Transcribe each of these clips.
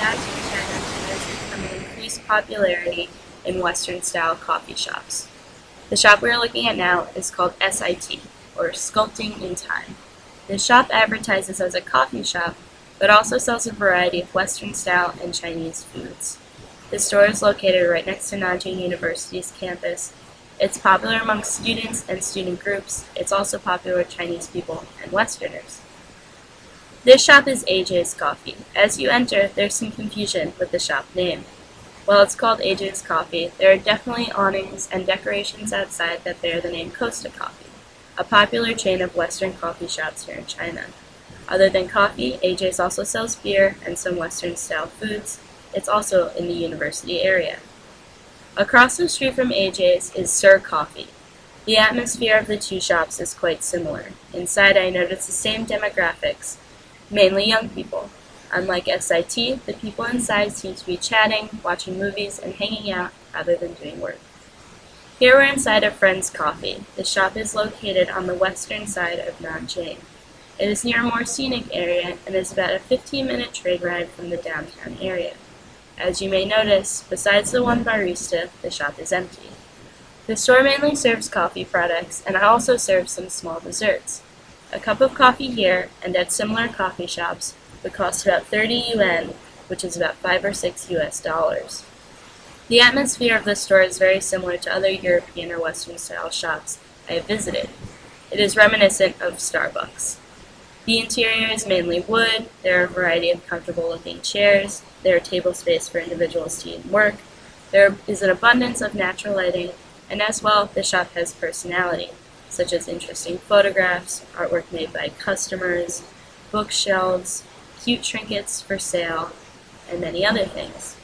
snacking trend has become an increased popularity in Western-style coffee shops. The shop we are looking at now is called SIT, or Sculpting in Time. The shop advertises as a coffee shop, but also sells a variety of Western-style and Chinese foods. The store is located right next to Nanjing University's campus. It's popular among students and student groups. It's also popular with Chinese people and Westerners. This shop is AJ's Coffee. As you enter, there's some confusion with the shop name. While it's called AJ's Coffee, there are definitely awnings and decorations outside that bear the name Costa Coffee, a popular chain of Western coffee shops here in China. Other than coffee, AJ's also sells beer and some Western-style foods. It's also in the university area. Across the street from AJ's is Sir Coffee. The atmosphere of the two shops is quite similar. Inside, I noticed the same demographics, mainly young people. Unlike SIT, the people inside seem to be chatting, watching movies, and hanging out rather than doing work. Here we're inside of Friend's Coffee. The shop is located on the western side of Nanjing. It is near a more scenic area and is about a 15-minute train ride from the downtown area. As you may notice, besides the one barista, the shop is empty. The store mainly serves coffee products, and it also serves some small desserts. A cup of coffee here, and at similar coffee shops, would cost about 30 yuan, which is about 5 or 6 US dollars. The atmosphere of this store is very similar to other European or Western-style shops I have visited. It is reminiscent of Starbucks. The interior is mainly wood, there are a variety of comfortable-looking chairs, there are table space for individuals to eat and work, there is an abundance of natural lighting, and as well, the shop has personality, such as interesting photographs, artwork made by customers, bookshelves, cute trinkets for sale, and many other things.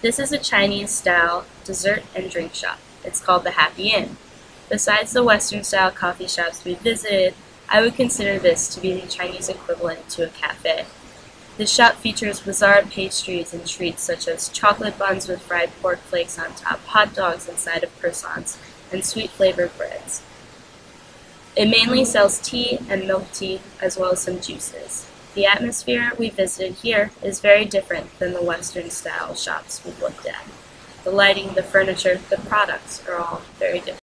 This is a Chinese-style dessert and drink shop. It's called the Happy Inn. Besides the Western-style coffee shops we visited, I would consider this to be the Chinese equivalent to a cafe. This shop features bizarre pastries and treats such as chocolate buns with fried pork flakes on top, hot dogs inside of croissants, and sweet-flavored breads. It mainly sells tea and milk tea, as well as some juices. The atmosphere we visited here is very different than the Western-style shops we've looked at. The lighting, the furniture, the products are all very different.